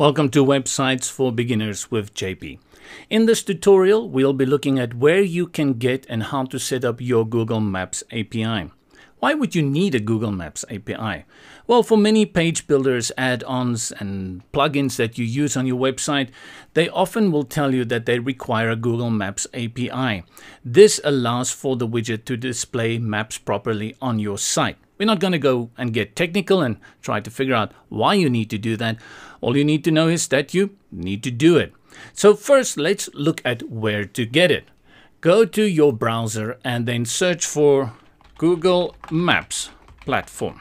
Welcome to Websites 4 Beginners with JP. In this tutorial, we'll be looking at where you can get and how to set up your Google Maps API. Why would you need a Google Maps API? Well, for many page builders, add-ons and plugins that you use on your website, they often will tell you that they require a Google Maps API. This allows for the widget to display maps properly on your site. We're not going to go and get technical and try to figure out why you need to do that. All you need to know is that you need to do it. So first, let's look at where to get it. Go to your browser and then search for Google Maps Platform.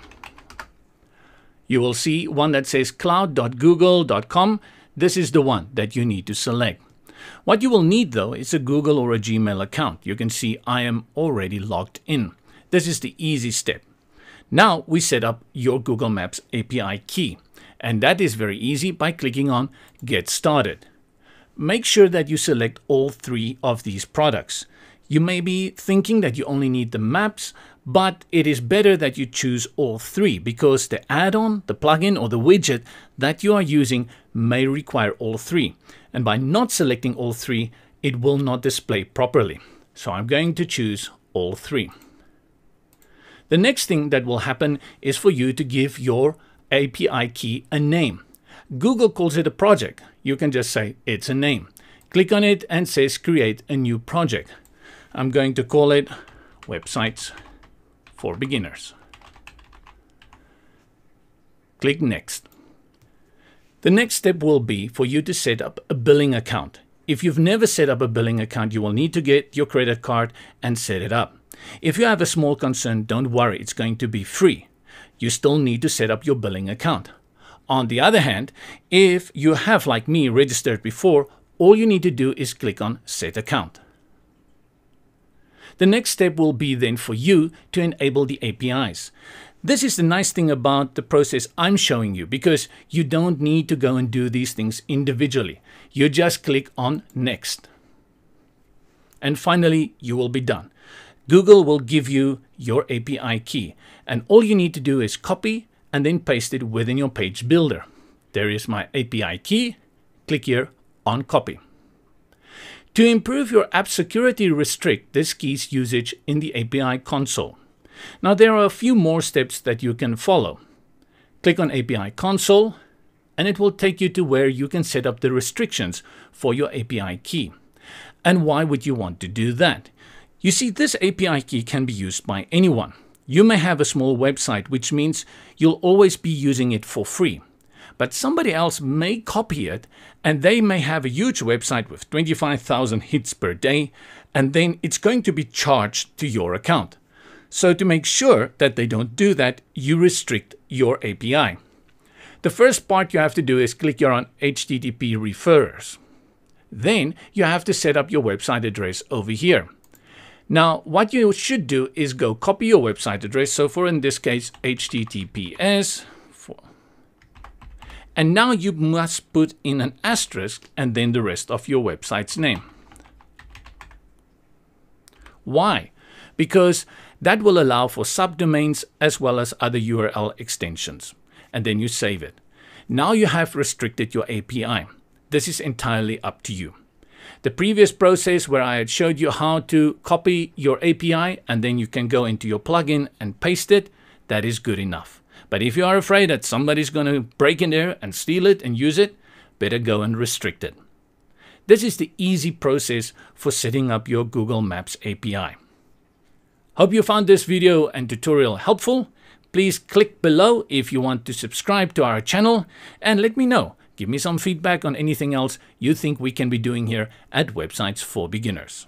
You will see one that says cloud.google.com. This is the one that you need to select. What you will need though is a Google or a Gmail account. You can see I am already logged in. This is the easy step. Now we set up your Google Maps API key, and that is very easy by clicking on Get Started. Make sure that you select all three of these products. You may be thinking that you only need the maps, but it is better that you choose all three because the add-on, the plugin or the widget that you are using may require all three. And by not selecting all three, it will not display properly. So I'm going to choose all three. The next thing that will happen is for you to give your API key a name. Google calls it a project. You can just say it's a name. Click on it and says create a new project. I'm going to call it Websites for Beginners. Click Next. The next step will be for you to set up a billing account. If you've never set up a billing account, you will need to get your credit card and set it up. If you have a small concern, don't worry, it's going to be free. You still need to set up your billing account. On the other hand, if you have, like me, registered before, all you need to do is click on Set Account. The next step will be then for you to enable the APIs. This is the nice thing about the process I'm showing you because you don't need to go and do these things individually. You just click on Next. And finally, you will be done. Google will give you your API key, and all you need to do is copy and then paste it within your page builder. There is my API key. Click here on Copy. To improve your app security, restrict this key's usage in the API console. Now there are a few more steps that you can follow. Click on API console and it will take you to where you can set up the restrictions for your API key. And why would you want to do that? You see, this API key can be used by anyone. You may have a small website, which means you'll always be using it for free. But somebody else may copy it and they may have a huge website with 25,000 hits per day, and then it's going to be charged to your account. So to make sure that they don't do that, you restrict your API. The first part you have to do is click here on HTTP referrers. Then you have to set up your website address over here. Now, what you should do is go copy your website address. So for in this case, HTTPS. And now you must put in an asterisk and then the rest of your website's name. Why? Because that will allow for subdomains as well as other URL extensions. And then you save it. Now you have restricted your API. This is entirely up to you. The previous process where I had showed you how to copy your API and then you can go into your plugin and paste it, that is good enough. But if you are afraid that somebody's going to break in there and steal it and use it, better go and restrict it. This is the easy process for setting up your Google Maps API. Hope you found this video and tutorial helpful. Please click below if you want to subscribe to our channel and let me know. Give me some feedback on anything else you think we can be doing here at Websites for Beginners.